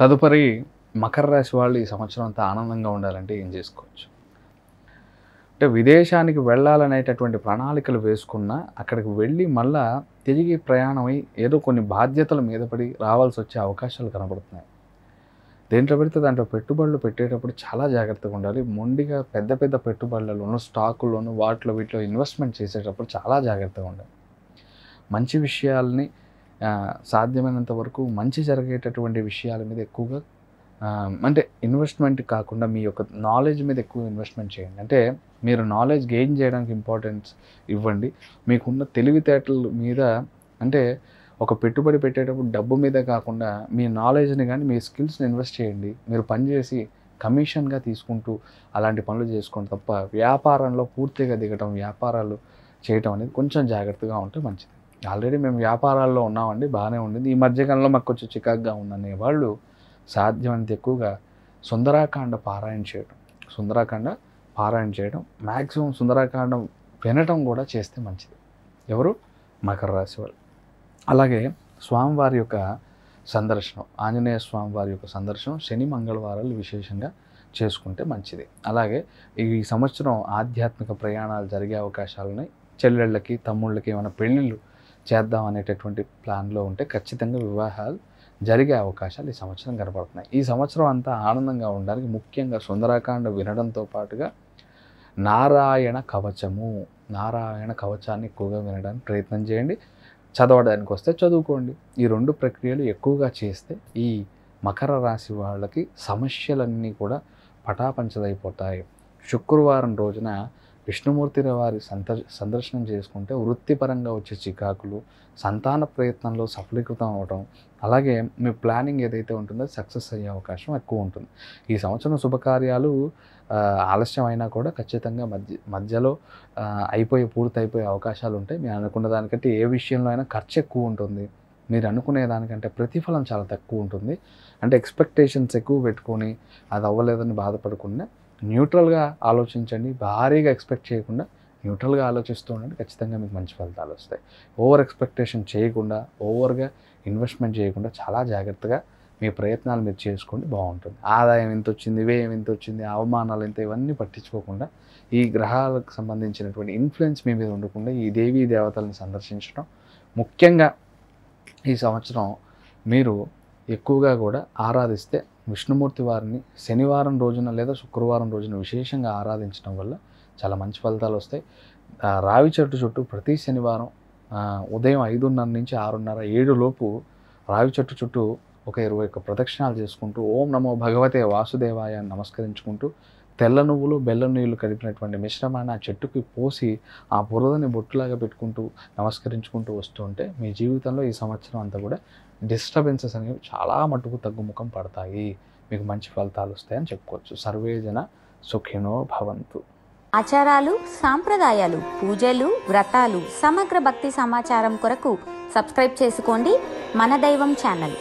తదుపరి మకర రాశి వాళ్ళు ఈ సంవత్సరం అంతా ఆనందంగా ఉండాలంటే ఏం చేసుకోవచ్చు అంటే విదేశానికి వెళ్ళాలనేటటువంటి ప్రణాళికలు వేసుకున్నా అక్కడికి వెళ్ళి మళ్ళా తిరిగి ప్రయాణమై ఏదో కొన్ని బాధ్యతల మీద పడి రావాల్సి వచ్చే అవకాశాలు కనబడుతున్నాయి. దేంట్లో పెడితే దాంట్లో పెట్టుబడులు పెట్టేటప్పుడు చాలా జాగ్రత్తగా ఉండాలి. మొండిగా పెద్ద పెద్ద పెట్టుబడులలోనూ స్టాకుల్లోనూ వాటిలో వీటిలో ఇన్వెస్ట్మెంట్ చేసేటప్పుడు చాలా జాగ్రత్తగా ఉండాలి. మంచి విషయాలని సాధ్యమైనంత వరకు మంచి జరిగేటటువంటి విషయాల మీద ఎక్కువగా అంటే ఇన్వెస్ట్మెంట్ కాకుండా మీ యొక్క నాలెడ్జ్ మీద ఎక్కువ ఇన్వెస్ట్మెంట్ చేయండి. అంటే మీరు నాలెడ్జ్ గెయిన్ చేయడానికి ఇంపార్టెన్స్ ఇవ్వండి. మీకున్న తెలివితేటల మీద అంటే ఒక పెట్టుబడి పెట్టేటప్పుడు డబ్బు మీద కాకుండా మీ నాలెడ్జ్ని కానీ మీ స్కిల్స్ని ఇన్వెస్ట్ చేయండి. మీరు పనిచేసి కమిషన్గా తీసుకుంటూ అలాంటి పనులు చేసుకోండి తప్ప వ్యాపారంలో పూర్తిగా దిగటం వ్యాపారాలు చేయటం అనేది కొంచెం జాగ్రత్తగా ఉంటే మంచిది. ఆల్రెడీ మేము వ్యాపారాల్లో ఉన్నామండి, బాగానే ఉండింది, ఈ మధ్యకాలంలో మాకు కొంచెం చికాకుగా ఉందనే వాళ్ళు సాధ్యమైనంత ఎక్కువగా సుందరాకాండ పారాయణ చేయడం మ్యాక్సిమం సుందరాకాండం వినటం కూడా చేస్తే మంచిది ఎవరు మకర రాశి వాళ్ళు. అలాగే స్వామివారి యొక్క సందర్శనం, ఆంజనేయ స్వామివారి యొక్క సందర్శనం శని మంగళవారాలు విశేషంగా చేసుకుంటే మంచిది. అలాగే ఈ సంవత్సరం ఆధ్యాత్మిక ప్రయాణాలు జరిగే అవకాశాలు ఉన్నాయి. చెల్లెళ్ళకి తమ్ముళ్ళకి ఏమైనా పెళ్ళిళ్ళు చేద్దాం అనేటటువంటి ప్లాన్లో ఉంటే ఖచ్చితంగా వివాహాలు జరిగే అవకాశాలు ఈ సంవత్సరం కనబడుతున్నాయి. ఈ సంవత్సరం అంతా ఆనందంగా ఉండడానికి ముఖ్యంగా సుందరాకాండ వినడంతో పాటుగా నారాయణ కవచాన్ని ఎక్కువగా వినడానికి ప్రయత్నం చేయండి. చదవడానికి వస్తే చదువుకోండి. ఈ రెండు ప్రక్రియలు ఎక్కువగా చేస్తే ఈ మకర రాశి వాళ్ళకి సమస్యలన్నీ కూడా పటాపంచలైపోతాయి. శుక్రవారం రోజున విష్ణుమూర్తి వారి సందర్శనం చేసుకుంటే వృత్తిపరంగా వచ్చే చికాకులు, సంతాన ప్రయత్నంలో సఫలీకృతం అవడం, అలాగే మీ ప్లానింగ్ ఏదైతే ఉంటుందో సక్సెస్ అయ్యే అవకాశం ఎక్కువ ఉంటుంది. ఈ సంవత్సరం శుభకార్యాలు ఆలస్యం అయినా కూడా ఖచ్చితంగా మధ్యలో పూర్తయిపోయే అవకాశాలు ఉంటాయి. మీరు అనుకున్న దానికంటే ఏ విషయంలో అయినా ఖర్చు ఎక్కువ ఉంటుంది. మీరు అనుకునే దానికంటే ప్రతిఫలం చాలా తక్కువ ఉంటుంది. అంటే ఎక్స్పెక్టేషన్స్ ఎక్కువ పెట్టుకొని అది అవ్వలేదని బాధపడకుండా న్యూట్రల్గా ఆలోచించండి. భారీగా ఎక్స్పెక్ట్ చేయకుండా న్యూట్రల్గా ఆలోచిస్తూ ఉండండి. ఖచ్చితంగా మీకు మంచి ఫలితాలు వస్తాయి. ఓవర్ ఎక్స్పెక్టేషన్ చేయకుండా, ఓవర్గా ఇన్వెస్ట్మెంట్ చేయకుండా చాలా జాగ్రత్తగా మీ ప్రయత్నాలు మీరు చేసుకోండి, బాగుంటుంది. ఆదాయం ఎంత వచ్చింది, వ్యయం ఎంత వచ్చింది, అవమానాలు ఎంత, ఇవన్నీ పట్టించుకోకుండా ఈ గ్రహాలకు సంబంధించినటువంటి ఇన్ఫ్లుయెన్స్ మీ మీద ఉండకుండా ఈ దేవీ దేవతలను సందర్శించడం ముఖ్యంగా ఈ సంవత్సరం మీరు ఎక్కువగా కూడా ఆరాధిస్తే విష్ణుమూర్తి వారిని శనివారం రోజున లేదా శుక్రవారం రోజున విశేషంగా ఆరాధించడం వల్ల చాలా మంచి ఫలితాలు వస్తాయి. రావి చెట్టు చుట్టూ ప్రతి శనివారం ఉదయం 5:30 నుంచి 6:30, 7 లోపు రావి చెట్టు చుట్టూ 21 ప్రదక్షిణాలు చేసుకుంటూ ఓం నమో భగవతే వాసుదేవాయ నమస్కరించుకుంటూ తెల్ల నువ్వులు బెల్ల నీళ్లు కలిపినటువంటి మిశ్రమాన్ని ఆ చెట్టుకి పోసి ఆ బురదని బొట్టులాగా పెట్టుకుంటూ నమస్కరించుకుంటూ వస్తూ ఉంటే మీ జీవితంలో ఈ సంవత్సరం అంతా కూడా డిస్టర్బెన్సెస్ అనేవి చాలా మటుకు తగ్గుముఖం పడతాయి. మీకు మంచి ఫలితాలు వస్తాయని చెప్పుకోవచ్చు. సర్వేజన సుఖినో భవంతు. ఆచారాలు, సాంప్రదాయాలు, పూజలు, వ్రతాలు, సమగ్ర భక్తి సమాచారం కొరకు సబ్స్క్రైబ్ చేసుకోండి మన దైవం ఛానల్.